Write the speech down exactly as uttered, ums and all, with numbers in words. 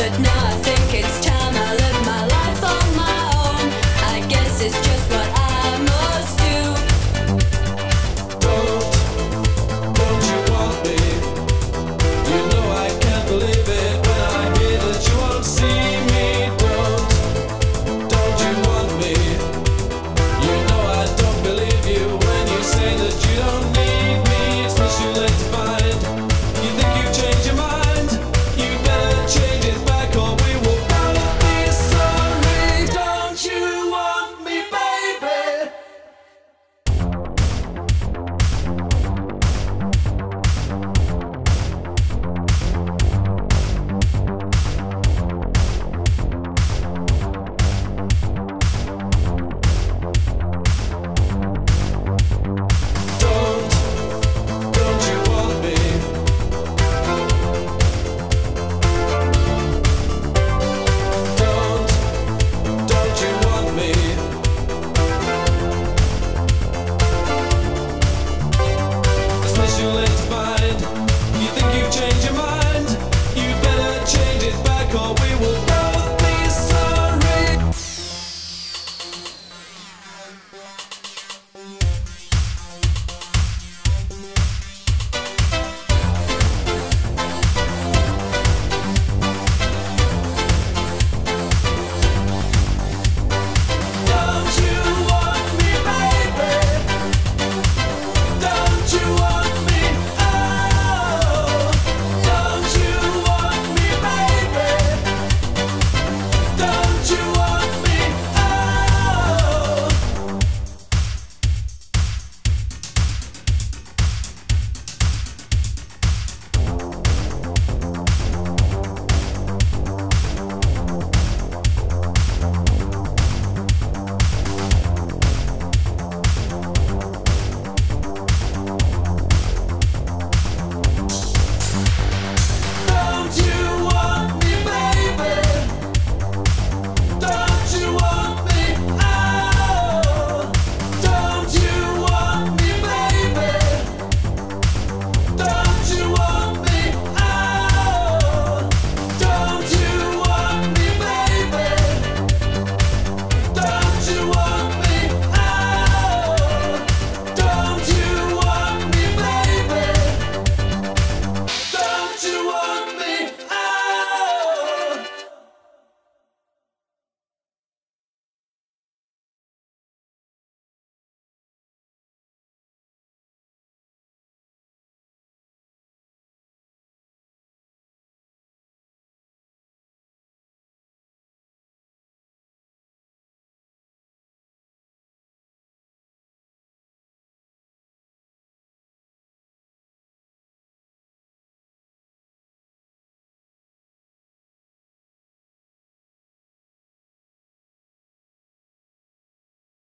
But now I think it's time I live my life on my own. I guess it's just what I must do. Don't, don't you want me? You know I can't believe it when I hear that you won't see me. Don't, don't you want me? You know I don't believe you when you say that you don't need me. It's not too late to find. You think you've changed your mind? Let's find. You think you've changed your mind? You better change it back or we